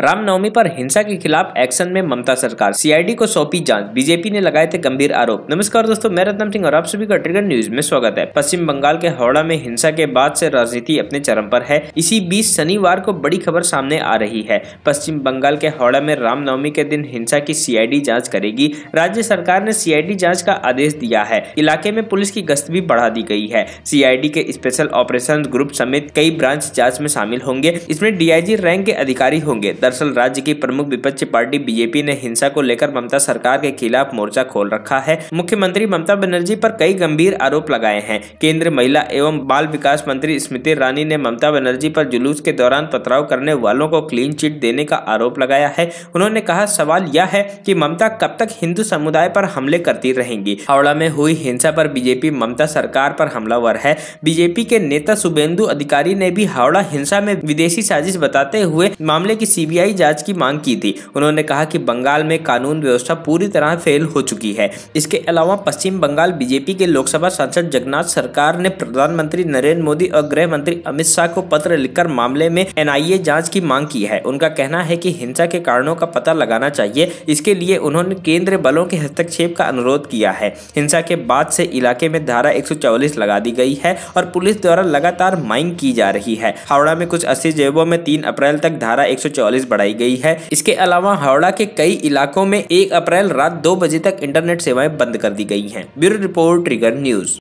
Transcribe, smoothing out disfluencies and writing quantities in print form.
रामनवमी पर हिंसा के खिलाफ एक्शन में ममता सरकार, सीआईडी को सौंपी जांच, बीजेपी ने लगाए थे गंभीर आरोप। नमस्कार दोस्तों, मैं रत्न सिंह और आप सभी का ट्रिगर न्यूज में स्वागत है। पश्चिम बंगाल के हावड़ा में हिंसा के बाद से राजनीति अपने चरम पर है। इसी बीच शनिवार को बड़ी खबर सामने आ रही है। पश्चिम बंगाल के हावड़ा में रामनवमी के दिन हिंसा की सीआईडी जाँच करेगी। राज्य सरकार ने सीआईडी जाँच का आदेश दिया है। इलाके में पुलिस की गश्त भी बढ़ा दी गई है। सीआईडी के स्पेशल ऑपरेशन ग्रुप समेत कई ब्रांच जाँच में शामिल होंगे। इसमें डीआईजी रैंक के अधिकारी होंगे। दरअसल राज्य की प्रमुख विपक्षी पार्टी बीजेपी ने हिंसा को लेकर ममता सरकार के खिलाफ मोर्चा खोल रखा है। मुख्यमंत्री ममता बनर्जी पर कई गंभीर आरोप लगाए हैं। केंद्रीय महिला एवं बाल विकास मंत्री स्मृति ईरानी ने ममता बनर्जी पर जुलूस के दौरान पथराव करने वालों को क्लीन चिट देने का आरोप लगाया है। उन्होंने कहा, सवाल यह है कि ममता कब तक हिंदू समुदाय पर हमले करती रहेंगी। हावड़ा में हुई हिंसा पर बीजेपी ममता सरकार पर हमलावर है। बीजेपी के नेता शुभेंदु अधिकारी ने भी हावड़ा हिंसा में विदेशी साजिश बताते हुए मामले की बीआई जांच की मांग की थी। उन्होंने कहा कि बंगाल में कानून व्यवस्था पूरी तरह फेल हो चुकी है। इसके अलावा पश्चिम बंगाल बीजेपी के लोकसभा सांसद जगन्नाथ सरकार ने प्रधानमंत्री नरेंद्र मोदी और गृह मंत्री अमित शाह को पत्र लिखकर मामले में एनआईए जांच की मांग की है। उनका कहना है कि हिंसा के कारणों का पता लगाना चाहिए। इसके लिए उन्होंने केंद्रीय बलों के हस्तक्षेप का अनुरोध किया है। हिंसा के बाद से इलाके में धारा 144 लगा दी गई है और पुलिस द्वारा लगातार माइनिंग की जा रही है। हावड़ा में कुछ 80 जेबों में 3 अप्रैल तक धारा 144 बढ़ाई गई है। इसके अलावा हावड़ा के कई इलाकों में 1 अप्रैल रात 2 बजे तक इंटरनेट सेवाएं बंद कर दी गई हैं। Bureau report, trigger news.